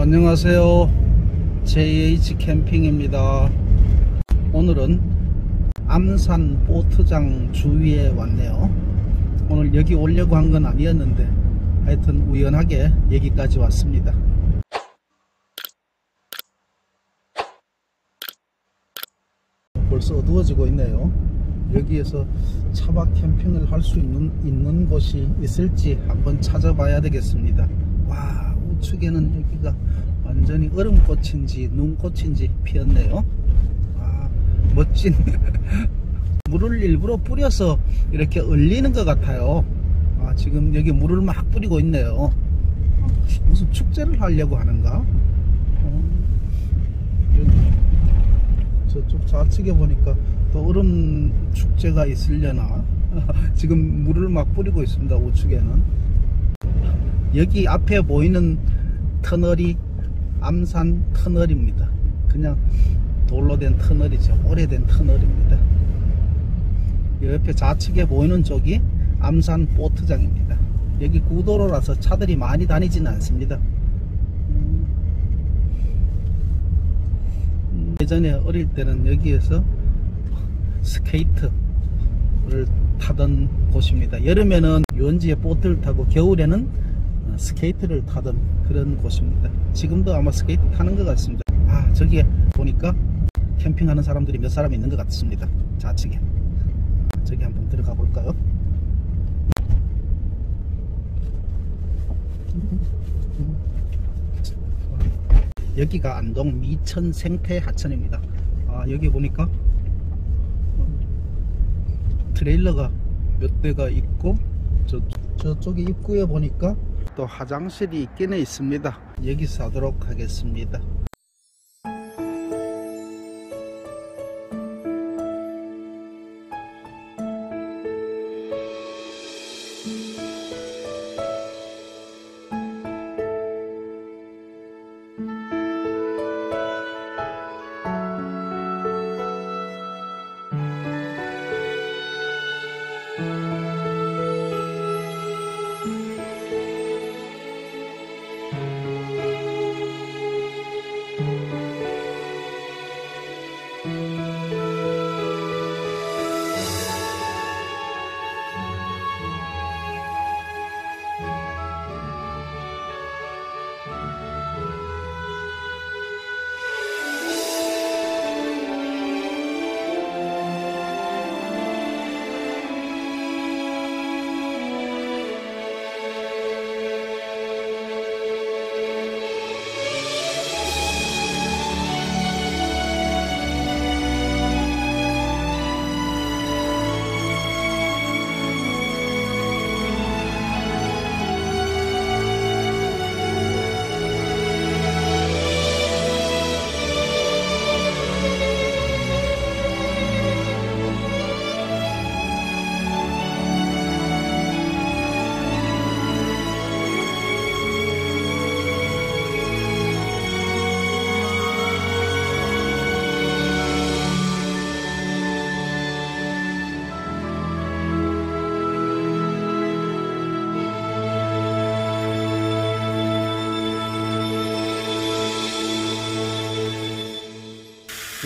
안녕하세요. JH 캠핑입니다. 오늘은 암산 보트장 주위에 왔네요. 오늘 여기 오려고 한 건 아니었는데 하여튼 우연하게 여기까지 왔습니다. 벌써 어두워지고 있네요. 여기에서 차박 캠핑을 할 수 있는 곳이 있을지 한번 찾아봐야 되겠습니다. 와, 우측에는 여기가 완전히 얼음꽃인지 눈꽃인지 피었네요. 아, 멋진 물을 일부러 뿌려서 이렇게 얼리는 것 같아요. 아, 지금 여기 물을 막 뿌리고 있네요. 무슨 축제를 하려고 하는가? 저쪽 좌측에 보니까 또 얼음 축제가 있으려나? 지금 물을 막 뿌리고 있습니다. 우측에는 여기 앞에 보이는 터널이 암산 터널입니다. 그냥 돌로 된 터널이죠. 오래된 터널입니다. 옆에 좌측에 보이는 쪽이 암산 보트장입니다. 여기 구도로라서 차들이 많이 다니지는 않습니다. 예전에 어릴 때는 여기에서 스케이트를 타던 곳입니다. 여름에는 유원지에 보트를 타고 겨울에는 스케이트를 타던 그런 곳입니다. 지금도 아마 스케이트 타는 것 같습니다. 아, 저기에 보니까 캠핑하는 사람들이 몇 사람 있는 것 같습니다. 좌측에. 저기 한번 들어가 볼까요? 여기가 안동 미천 생태 하천입니다. 아, 여기 보니까 트레일러가 몇 대가 있고 저쪽에 입구에 보니까 또 화장실이 있기는 있습니다. 여기서 하도록 하겠습니다.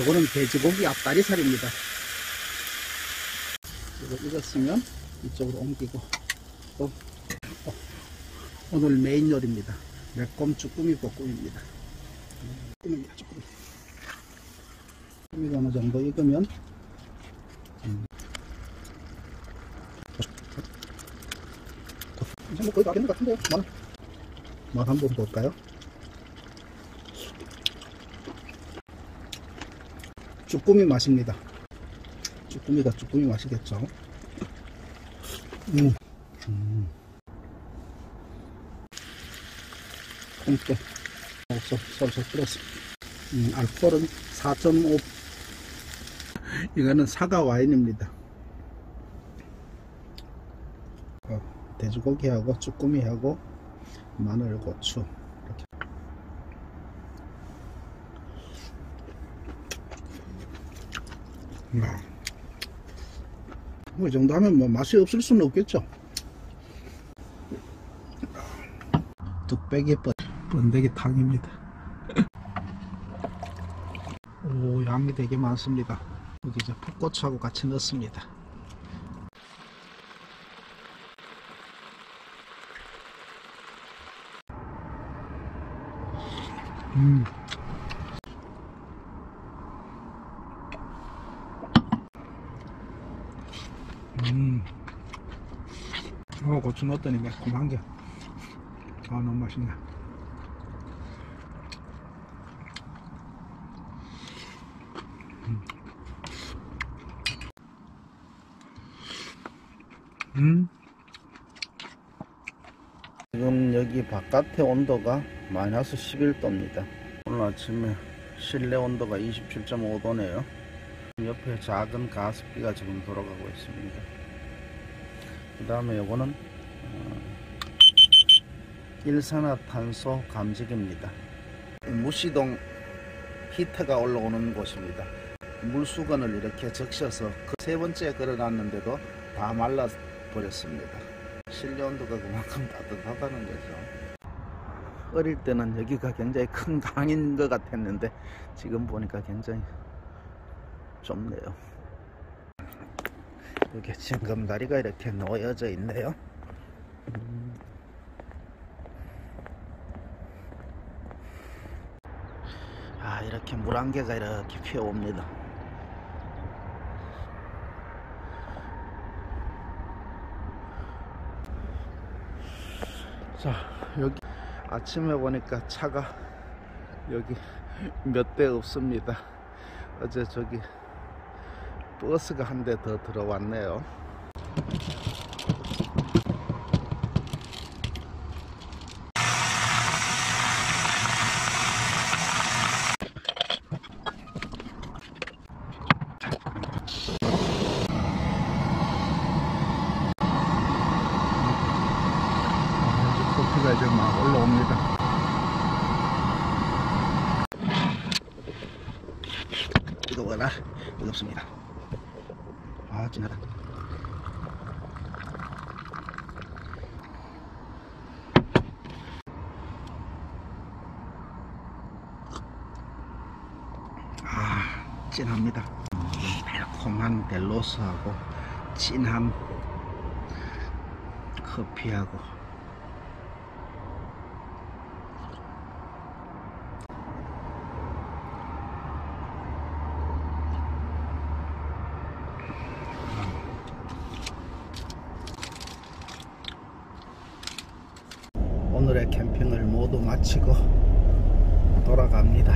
이거는 돼지고기 앞다리살입니다. 이거 익었으면 이쪽으로 옮기고 또 오늘 메인 요리입니다. 매콤 쭈꾸미 볶음입니다. 쭈꾸미가 어느 정도 익으면 이제 뭐 거의 다 된 것 같은데요. 맛 한번 볼까요? 쭈꾸미 맛입니다. 쭈꾸미가 쭈꾸미 맛이겠죠. 통깨 솔솔 끓었습니다. 알코올은 4.5. 이거는 사과 와인입니다. 돼지고기하고 쭈꾸미하고 마늘, 고추 이렇게. 뭐 이 정도 하면 뭐 맛이 없을 수는 없겠죠. 뚝배기 번데기탕입니다. 오, 양이 되게 많습니다. 여기 이제 풋고추하고 같이 넣습니다. 고추 넣었더니 매콤한 게, 아, 너무 맛있네. 지금 여기 바깥의 온도가 마이너스 11도입니다. 오늘 아침에 실내 온도가 27.5도네요. 옆에 작은 가습기가 지금 돌아가고 있습니다. 그 다음에 요거는 일산화탄소 감지기입니다. 무시동 히터가 올라오는 곳입니다. 물수건을 이렇게 적셔서 그 세 번째 걸어놨는데도 다 말라버렸습니다. 실내 온도가 그만큼 따뜻하다는 거죠. 어릴 때는 여기가 굉장히 큰 강인 것 같았는데 지금 보니까 굉장히 좁네요. 여기 징검다리가 이렇게 놓여져 있네요. 아, 이렇게 물안개가 이렇게 피어옵니다. 자, 여기 아침에 보니까 차가 여기 몇 대 없습니다. 어제 저기 버스가 한 대 더 들어왔네요. 커피가 이제 막 올라옵니다. 이거거나 이거 없습니다. 아, 지나다. 아, 진합니다. 달콤한 델로스하고 진한 커피하고. 오늘의 캠핑을 모두 마치고 돌아갑니다.